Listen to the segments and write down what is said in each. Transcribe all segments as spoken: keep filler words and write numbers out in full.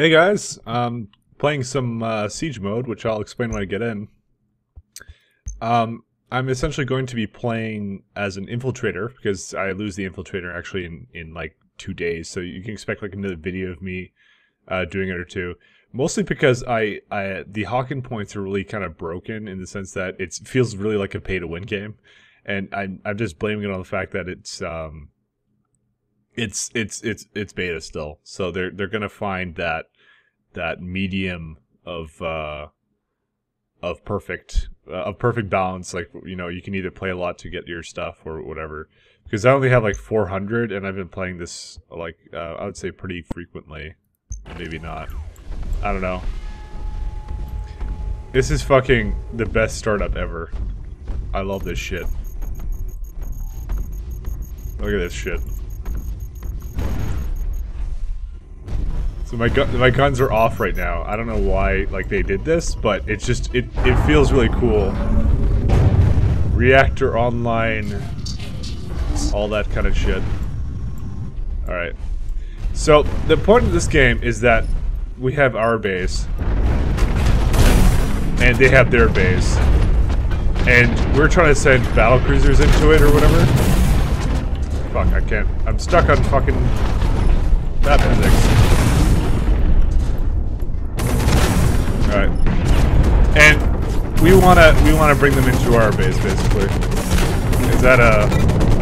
Hey guys, um, playing some uh, Siege mode, which I'll explain when I get in. Um, I'm essentially going to be playing as an Infiltrator, because I lose the Infiltrator actually in, in like two days, so you can expect like another video of me uh, doing it or two. Mostly because I, I the Hawken points are really kind of broken in the sense that it feels really like a pay-to-win game, and I'm, I'm just blaming it on the fact that it's... Um, It's it's it's it's beta still, so they're they're gonna find that that medium of uh, of perfect uh, of perfect balance. Like, you know, you can either play a lot to get your stuff or whatever. Because I only have like four hundred, and I've been playing this like uh, I would say pretty frequently, maybe not. I don't know. This is fucking the best startup ever. I love this shit. Look at this shit. So my gu my guns are off right now. I don't know why, like, they did this, but it's just it it feels really cool. Reactor online, all that kind of shit. All right. So the point of this game is that we have our base, and they have their base, and we're trying to send battle cruisers into it or whatever. Fuck, I can't. I'm stuck on fucking that physics. Alright. And we wanna we wanna bring them into our base, basically. Is that a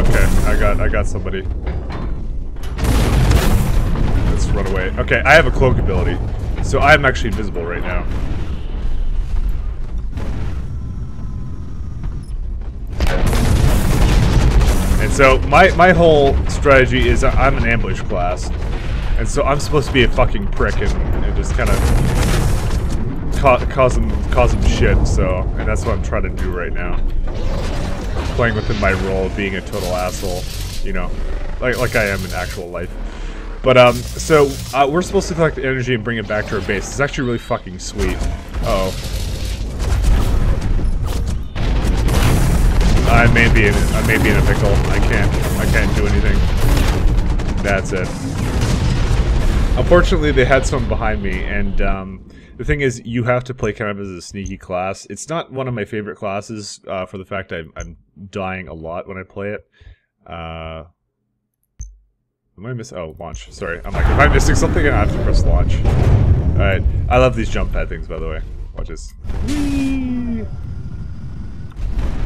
okay, I got I got somebody. Let's run away. Okay, I have a cloak ability. So I'm actually invisible right now. And so my my whole strategy is I'm an ambush class. And so I'm supposed to be a fucking prick and, and just kind of Cause them, cause them shit, so, and that's what I'm trying to do right now. Playing within my role, being a total asshole, you know, like, like I am in actual life. But, um, so, uh, we're supposed to collect the energy and bring it back to our base. It's actually really fucking sweet. Uh-oh. I may be in, I may be in a pickle. I can't, I can't do anything. That's it. Unfortunately, they had someone behind me, and, um, the thing is, you have to play kind of as a sneaky class. It's not one of my favorite classes, uh, for the fact I'm, I'm dying a lot when I play it. Uh, am I miss? Oh, launch. Sorry. I'm like, if I'm missing something, I have to press launch. Alright. I love these jump pad things, by the way. Watch this. Whee!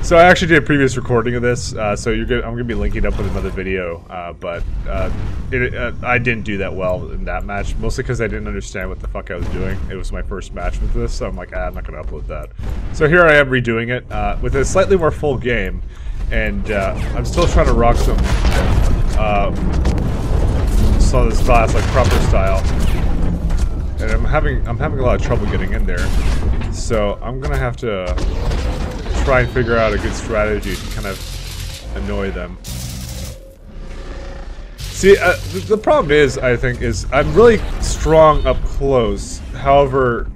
So I actually did a previous recording of this, uh, so you're good. I'm gonna be linking it up with another video, uh, but uh, it, uh, I didn't do that well in that match, mostly because I didn't understand what the fuck I was doing. It was my first match with this, so I'm like, ah, I'm not gonna upload that. So here I am redoing it uh, with a slightly more full game, and uh, I'm still trying to rock some uh, some of this class like proper style, and I'm having I'm having a lot of trouble getting in there, so I'm gonna have to try and figure out a good strategy to kind of annoy them. See, uh, the, the problem is, I think, is I'm really strong up close. However,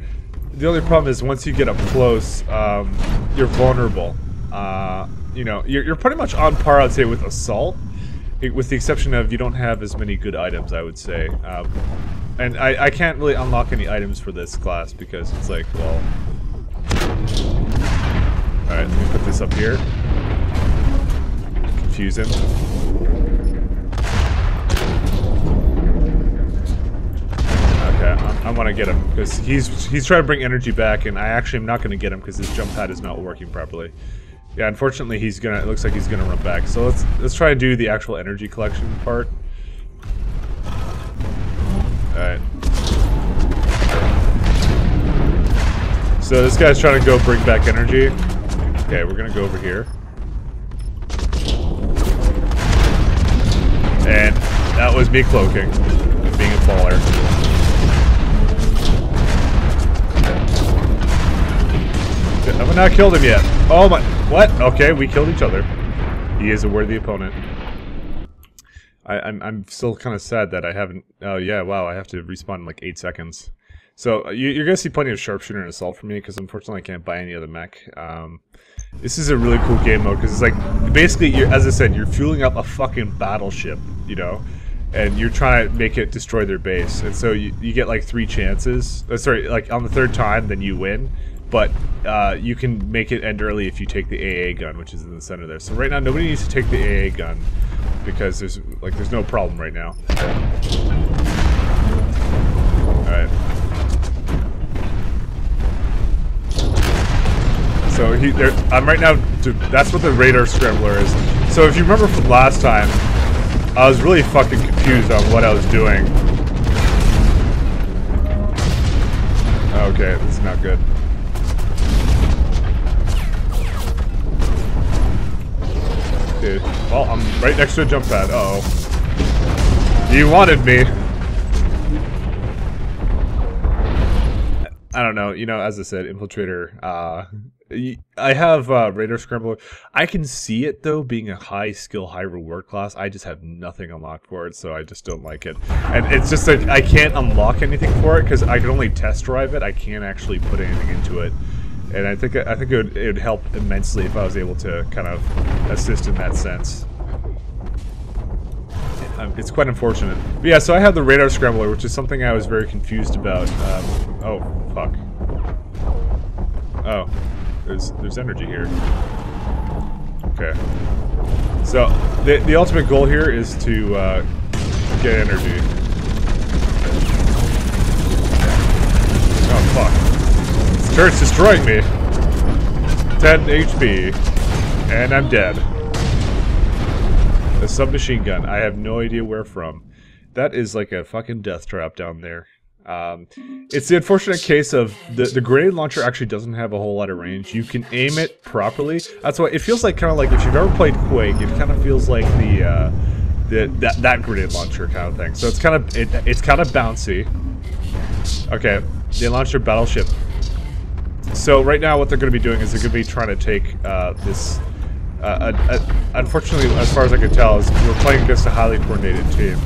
the only problem is once you get up close, um, you're vulnerable. Uh, you know, you're, you're pretty much on par, I'd say, with assault, with the exception of you don't have as many good items, I would say. Uh, and I, I can't really unlock any items for this class because it's like, well... Alright, let me put this up here. Confuse him. Okay, I, I want to get him, because he's he's trying to bring energy back, and I actually am not going to get him, because his jump pad is not working properly. Yeah, unfortunately, he's gonna. It looks like he's going to run back. So let's, let's try and do the actual energy collection part. Alright. So this guy's trying to go bring back energy. Okay, we're gonna go over here. And that was me cloaking and being a baller. I've not killed him yet. Oh my, what? Okay, we killed each other. He is a worthy opponent. I, I'm, I'm still kind of sad that I haven't, oh yeah, wow, I have to respawn in like eight seconds. So you, you're gonna see plenty of sharpshooter and assault from me because unfortunately I can't buy any other mech. Um, this is a really cool game mode because it's like basically, you're, as I said, you're fueling up a fucking battleship, you know, and you're trying to make it destroy their base. And so you, you get like three chances. Uh, sorry, like on the third time, then you win. But uh, you can make it end early if you take the A A gun, which is in the center there. So right now, nobody needs to take the A A gun because there's like there's no problem right now. All right. So he, there, I'm right now. To, that's what the radar scrambler is. So if you remember from last time, I was really fucking confused on what I was doing. Okay, that's not good. Dude. Well, I'm right next to a jump pad. Uh oh. You wanted me. I don't know. You know, as I said, Infiltrator. Uh, I have uh, Radar Scrambler. I can see it, though, being a high skill, high reward class. I just have nothing unlocked for it, so I just don't like it. And it's just like I can't unlock anything for it because I can only test drive it. I can't actually put anything into it. And I think I think it would, it would help immensely if I was able to kind of assist in that sense. It's quite unfortunate. But yeah, so I have the radar scrambler, which is something I was very confused about. Um, oh, fuck. Oh, there's there's energy here. Okay. So the the ultimate goal here is to uh, get energy. Oh fuck. Turret's destroying me. ten H P. And I'm dead. A submachine gun. I have no idea where from. That is like a fucking death trap down there. Um, it's the unfortunate case of the, the grenade launcher actually doesn't have a whole lot of range. You can aim it properly. That's why it feels like kind of like if you've ever played Quake, it kind of feels like the, uh, the that, that grenade launcher kind of thing. So it's kind of, it, it's kind of bouncy. Okay. They launched their battleship. So right now what they're going to be doing is they're going to be trying to take uh, this, uh, a, a, unfortunately as far as I can tell, is we're playing against a highly coordinated team.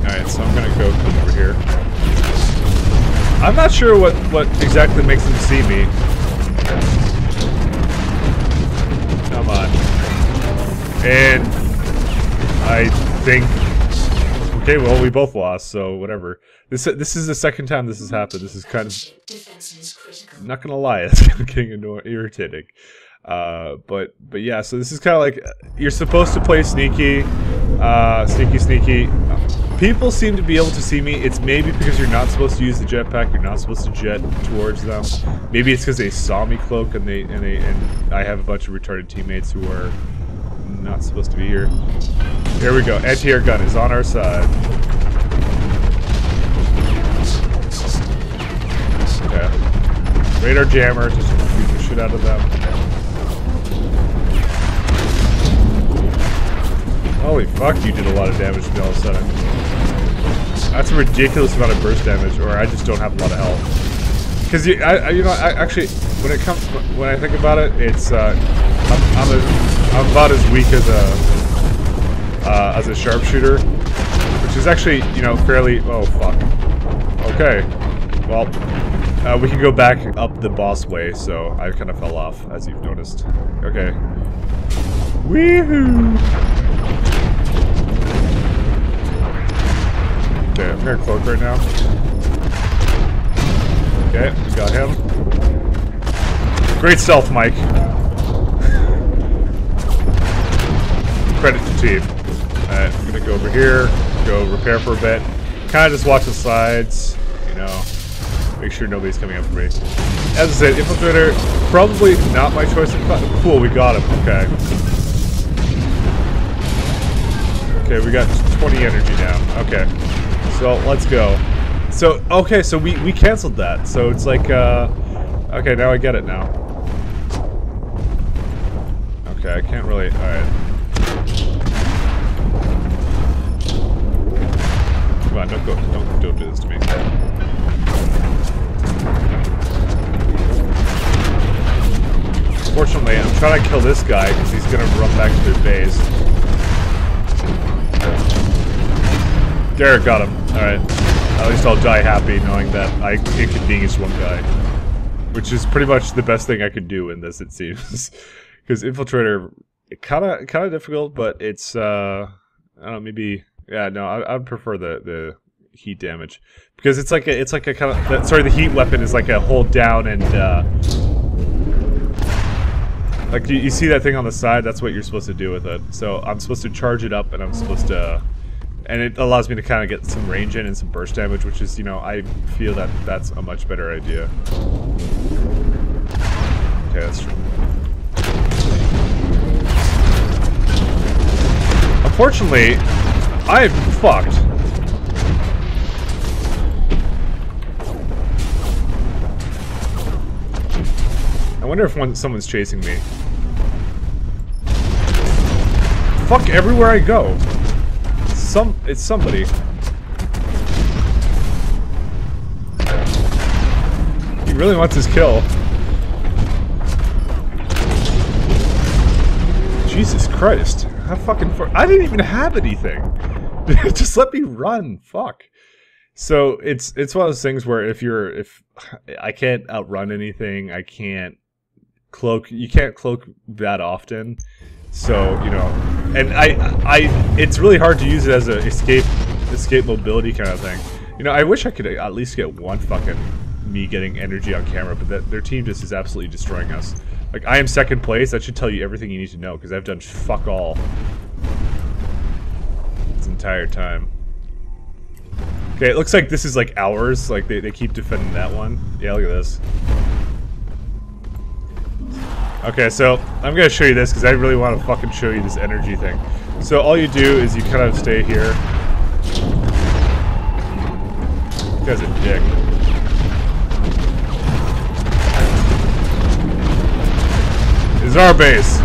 Alright, so I'm going to go come over here. I'm not sure what, what exactly makes them see me. Come on. And I think... Okay, well, we both lost, so whatever. This this is the second time this has happened. This is kind of... I'm not gonna lie, it's getting irritating. Uh, but, but yeah, so this is kind of like... You're supposed to play sneaky. Uh, sneaky, sneaky. People seem to be able to see me. It's maybe because you're not supposed to use the jetpack. You're not supposed to jet towards them. Maybe it's because they saw me cloak and they, and they and I have a bunch of retarded teammates who are... not supposed to be here. Here we go. Anti-air gun is on our side. Okay. Radar jammer. Just confuse the shit out of them. Holy fuck, you did a lot of damage to me all of a sudden. That's a ridiculous amount of burst damage, or I just don't have a lot of health. Because, you, I, you know, I, actually, when it comes, when I think about it, it's, uh, I'm, I'm a... I'm about as weak as a uh, as a sharpshooter, which is actually, you know, fairly. Oh fuck. Okay. Well, uh, we can go back up the boss way. So I kind of fell off, as you've noticed. Okay. Woohoo! Okay, I'm gonna cloak right now. Okay, we got him. Great stealth, Mike. Credit to team. Alright, I'm gonna go over here, go repair for a bit. Kinda just watch the sides, you know, make sure nobody's coming up for me. As I said, Infiltrator, probably not my choice. Cool, we got him, okay. Okay, we got twenty energy now, okay. So, let's go. So, okay, so we, we cancelled that, so it's like, uh, okay, now I get it now. Okay, I can't really, alright. Come on, don't go, don't, don't do this to me. Fortunately, I'm trying to kill this guy because he's gonna run back to their base. Derek got him. Alright. At least I'll die happy knowing that I inconvenienced one guy. Which is pretty much the best thing I could do in this, it seems. Because Infiltrator kind of kind of difficult, but it's uh, I don't know, maybe yeah no I I'd prefer the the heat damage, because it's like a it's like a kind of that, sorry the heat weapon is like a hold down and uh, like you, you see that thing on the side, that's what you're supposed to do with it. So I'm supposed to charge it up, and I'm supposed to. And it allows me to kind of get some range in and some burst damage, which is, you know, I feel that that's a much better idea. Okay, that's true. Unfortunately, I am fucked. I wonder if one, someone's chasing me. Fuck everywhere I go. Some, it's somebody. He really wants his kill. Jesus Christ. I fucking for I didn't even have anything. Just let me run. Fuck. So it's it's one of those things where if you're if I can't outrun anything, I can't cloak you can't cloak that often. So, you know, and I, I, it's really hard to use it as an escape, escape mobility kind of thing. You know, I wish I could at least get one fucking me getting energy on camera, but that, their team just is absolutely destroying us. Like, I am second place, that should tell you everything you need to know, because I've done fuck all this entire time. Okay, it looks like this is like ours, like they, they keep defending that one. Yeah, look at this. Okay, so I'm gonna show you this because I really want to fucking show you this energy thing. So all you do is you kind of stay here. This guy's a dick. This is our base.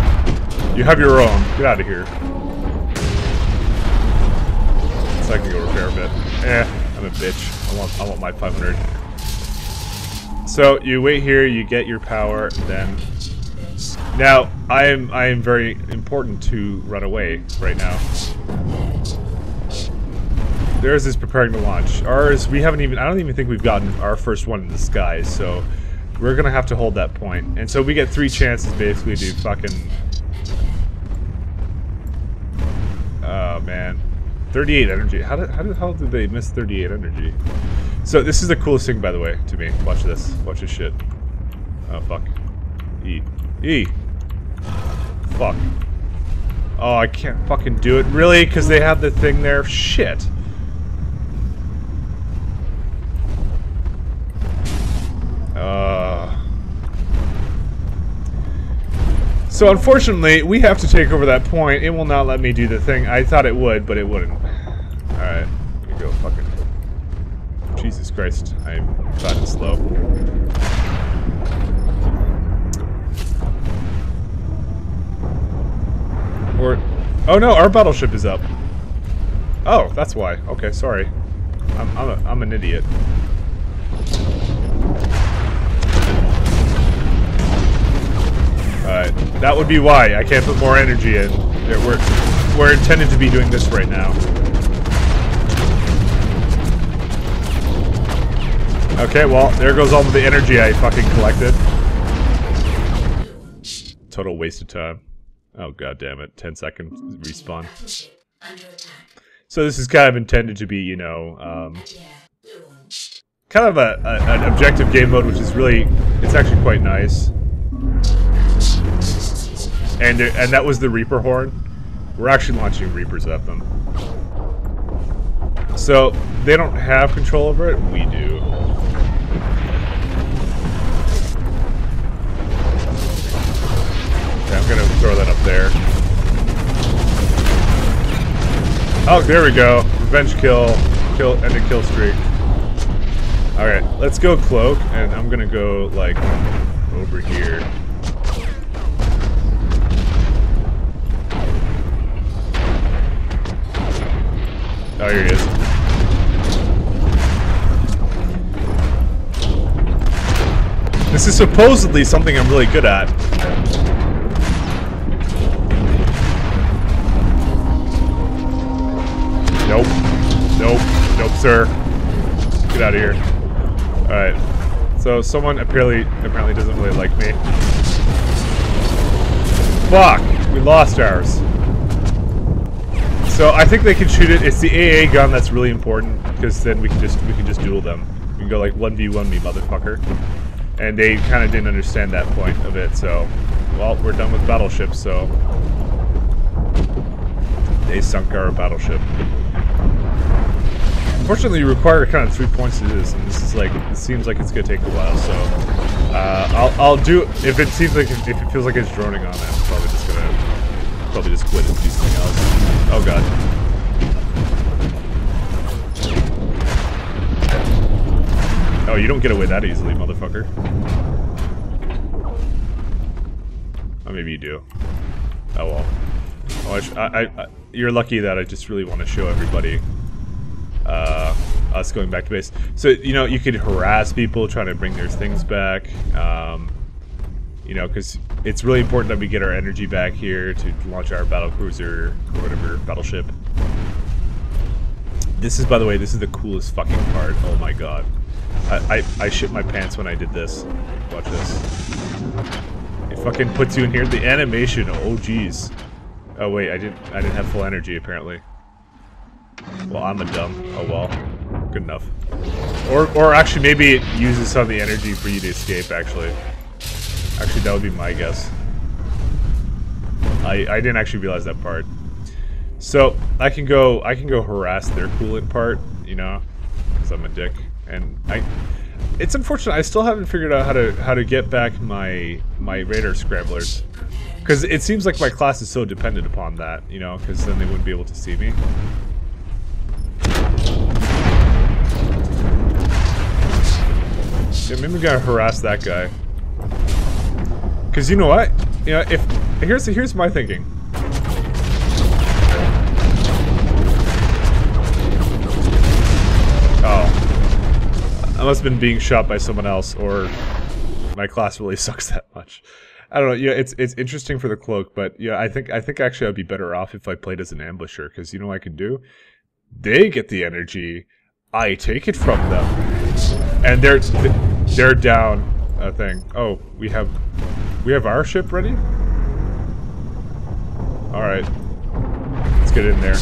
You have your own. Get out of here. So I can go repair a bit. Eh, I'm a bitch. I want, I want my five hundred. So you wait here. You get your power. Then. Now, I am I am very important to run away right now. Theirs is preparing to launch. Ours, we haven't even, I don't even think we've gotten our first one in the sky, so we're gonna have to hold that point. And so we get three chances basically to fucking... Oh man. thirty-eight energy. How did, how did, how did they miss thirty-eight energy? So this is the coolest thing, by the way, to me. Watch this. Watch this shit. Oh fuck. E. E. Fuck. Oh, I can't fucking do it. Really? Because they have the thing there? Shit. Uh. So, unfortunately, we have to take over that point. It will not let me do the thing. I thought it would, but it wouldn't. Alright. Here we go. Fucking. Jesus Christ. I'm fucking slow. Or, oh no, our battleship is up. Oh, that's why. Okay, sorry. I'm, I'm, a, I'm an idiot. Alright, that would be why. I can't put more energy in. There, we're, we're intended to be doing this right now. Okay, well, there goes all of the energy I fucking collected. Total waste of time. Oh god damn it! Ten seconds respawn. So this is kind of intended to be, you know, um, kind of a, a an objective game mode, which is really, it's actually quite nice. And and that was the Reaper horn. We're actually launching Reapers at them. So they don't have control over it. We do. I'm gonna throw that up there. Oh, there we go. Revenge kill. Kill and a kill streak. Alright, let's go cloak, and I'm gonna go like over here. Oh, here he is. This is supposedly something I'm really good at. Nope. Nope. Nope, sir. Get out of here. Alright. So someone apparently apparently doesn't really like me. Fuck! We lost ours. So I think they can shoot it. It's the A A gun that's really important, because then we can just we can just duel them. We can go like one v one me, motherfucker. And they kind of didn't understand that point of it. So, well, we're done with battleships. So they sunk our battleship. Unfortunately, you require kind of three points to do this, and this is like, it seems like it's gonna take a while. So uh, I'll I'll do if it seems like if it feels like it's droning on, I'm probably just gonna probably just quit and do something else. Oh god. Oh, you don't get away that easily, motherfucker. Oh, maybe you do. Oh well. Oh, I sh I, I, I, you're lucky that I just really want to show everybody. Uh, us going back to base. So, you know, you could harass people trying to bring their things back. Um, you know, because it's really important that we get our energy back here to launch our battle cruiser or whatever, battleship. This is, by the way, this is the coolest fucking part. Oh my god. I, I, I shit my pants when I did this. Watch this. It fucking puts you in here. The animation, oh jeez. Oh wait, I didn't, I didn't have full energy apparently. Well, I'm a dumb. Oh well. Good enough. Or or actually maybe it uses some of the energy for you to escape, actually. Actually, that would be my guess. I I didn't actually realize that part. So I can go I can go harass their coolant part, you know, because I'm a dick. And I it's unfortunate I still haven't figured out how to how to get back my my radar scramblers. Cause it seems like my class is so dependent upon that, you know, because then they wouldn't be able to see me. Yeah, maybe we gotta harass that guy. Cause you know what? You know, if here's here's my thinking. Oh, I must have been being shot by someone else, or my class really sucks that much. I don't know. Yeah, it's it's interesting for the cloak, but yeah, I think I think actually I'd be better off if I played as an ambusher. Cause you know what I can do? They get the energy, I take it from them, and they're. They, They're down a thing. Oh, we have we have our ship ready? Alright. Let's get in there.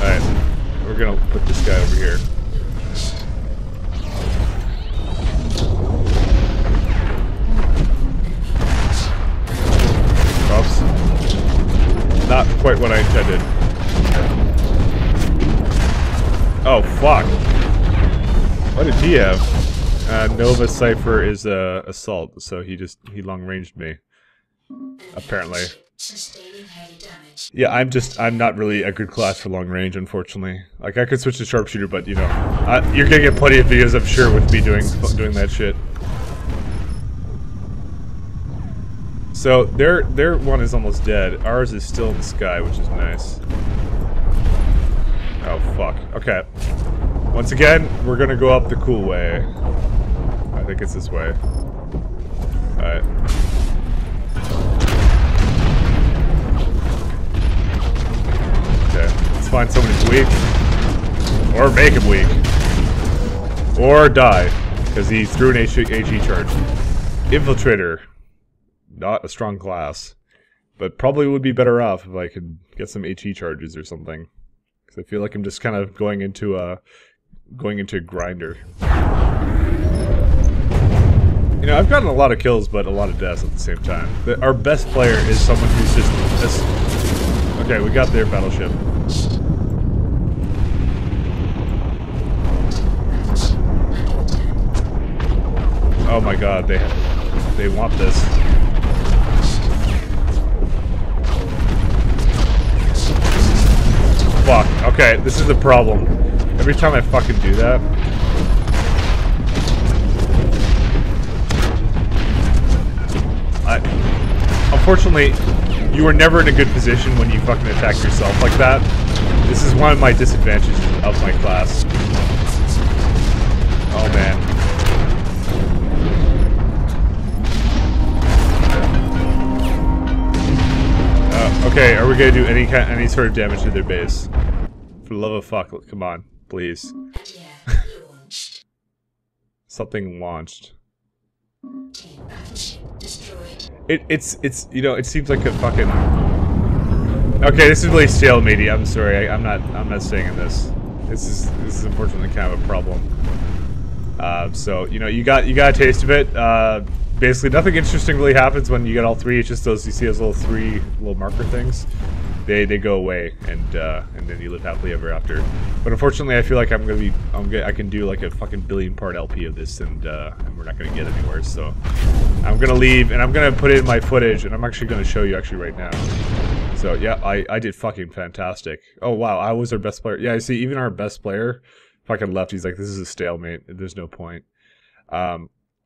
Alright. We're gonna put this guy over here. Oops. Not quite what I intended. Oh fuck! What did he have? Uh, Nova Cypher is uh, assault, so he just he long ranged me. Apparently. Yeah, I'm just I'm not really a good class for long range, unfortunately. Like I could switch to sharpshooter, but you know, I, you're gonna get plenty of videos, I'm sure, with me doing doing that shit. So their their one is almost dead. Ours is still in the sky, which is nice. Oh fuck. Okay. Once again, we're gonna go up the cool way. I think it's this way. Alright. Okay. Let's find someone who's weak. Or make him weak. Or die. Because he threw an H E charge. Infiltrator. Not a strong class. But probably would be better off if I could get some H E charges or something. Because I feel like I'm just kind of going into a, going into a grinder. You know, I've gotten a lot of kills, but a lot of deaths at the same time. The, our best player is someone who's just... This. Okay, we got their battleship. Oh my god, they they want this. Fuck. Okay, this is the problem. Every time I fucking do that. I, unfortunately, you are never in a good position when you fucking attack yourself like that. This is one of my disadvantages of my class. Oh man. Uh, okay, are we gonna do any kind, any sort of damage to their base? For the love of fuck, come on, please. Something launched. Team battleship destroyed. It, it's, it's, you know, it seems like a fucking... Okay, this is really stale media, I'm sorry, I, I'm not, I'm not saying this. This is, this is unfortunately kind of a problem. Uh, so, you know, you got, you got a taste of it. Uh, basically nothing interesting really happens when you get all three, it's just those, you see those little three little marker things. They, they go away, and uh, and then you live happily ever after. But unfortunately, I feel like I'm gonna be, I'm gonna, I can do like a fucking billion part L P of this, and, uh, and we're not gonna get anywhere. So I'm gonna leave, and I'm gonna put in my footage, and I'm actually gonna show you actually right now. So yeah, I, I did fucking fantastic. Oh wow, I was our best player. Yeah, I see, even our best player fucking left. He's like, this is a stalemate. There's no point. Um,